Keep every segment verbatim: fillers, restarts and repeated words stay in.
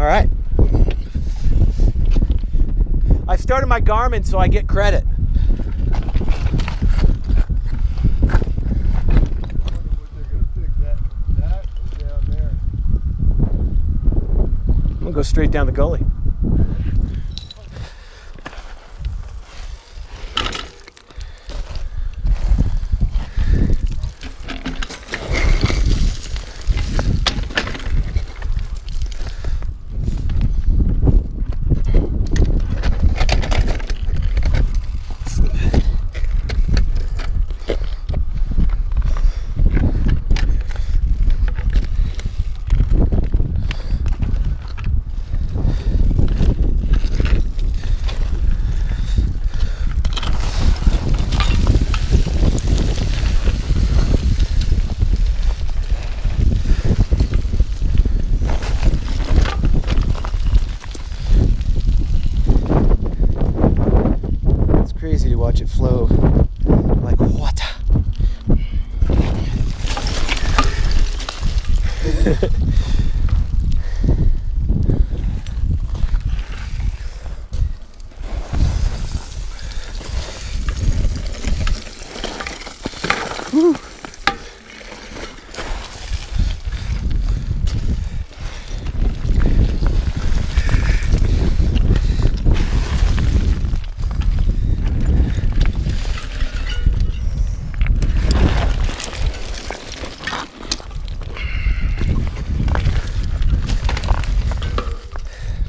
All right. I started my Garmin, so I get credit. I'm gonna go straight down the gully. Crazy to watch it flow like water. Woo.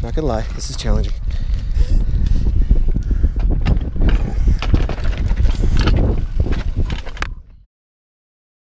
Not gonna lie, this is challenging.